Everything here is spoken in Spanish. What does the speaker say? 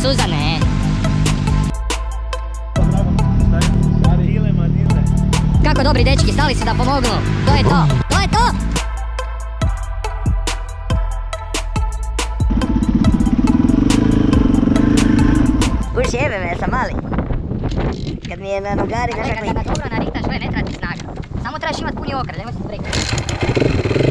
そうじゃね。Kako dobri dečki, stali su da pomognu. To je to. To je to. Uš jebe me, ja sam mali. Kad mi je na nogari... Kad se dobro naritaš, ne treba ti snaga. Samo trebaš imat puni okra, nemoj se sprekati.